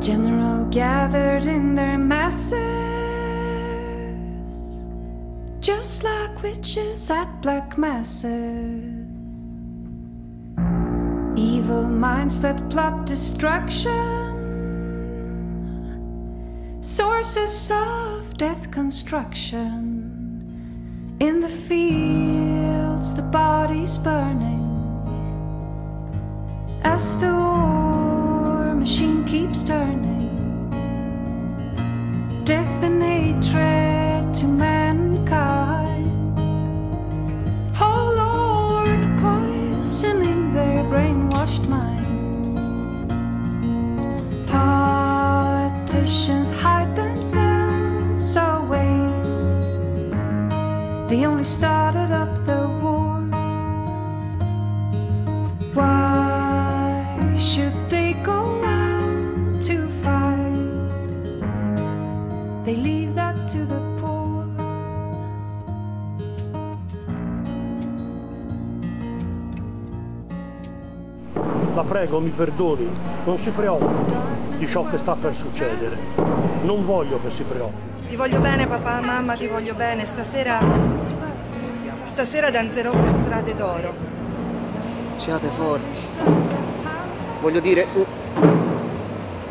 General gathered in their masses, just like witches at black masses. Evil minds that plot destruction, sources of death construction. In the fields the bodies burning, as the war machine keeps turning. Death and hatred to mankind, oh Lord, poisoning their brainwashed minds. Politicians hide themselves away, they only started up the war. Why should they go out to fight? They leave that to the poor. La prego, mi perdoni, non si preoccupi di ciò che sta per succedere. Non voglio che si preoccupi. Ti voglio bene, papà, mamma, ti voglio bene. Stasera danzerò per strade d'oro. Siate forti. Voglio dire,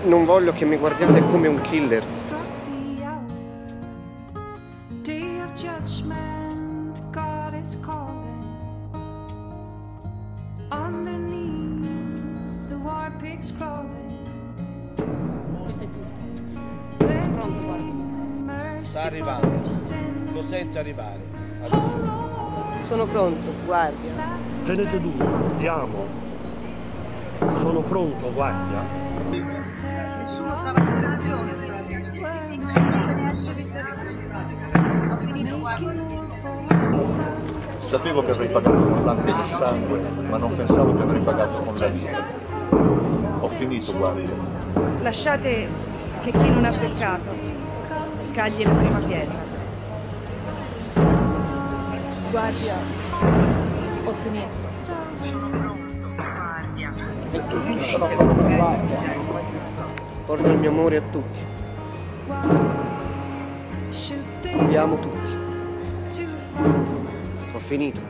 non voglio che mi guardiate come un killer. Day of judgment, God is calling. On their knees, the war pigs crawling. Questo è tutto. Pronto, guarda. Sta arrivando. Lo sento arrivare. Arriva. Sono pronto, guardia. Tenete duro, siamo. Sono pronto, guardia. Nessuno trova soluzione stasera. Nessuno se ne esce vittorioso. Ho finito, guardia. Sapevo che avrei pagato con l'acqua e il sangue, ma non pensavo che avrei pagato con la vita. Ho finito, guardia. Lasciate che chi non ha peccato scagli la prima pietra. Guardia, ho finito. Porto il mio amore a tutti. Vi amo tutti. Ho finito.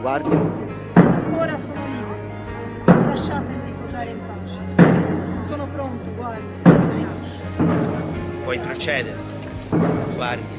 Guardia. Ora sono libero. Lasciatemi riposare in pace. Sono pronto, guardia. Puoi procedere. Guardia.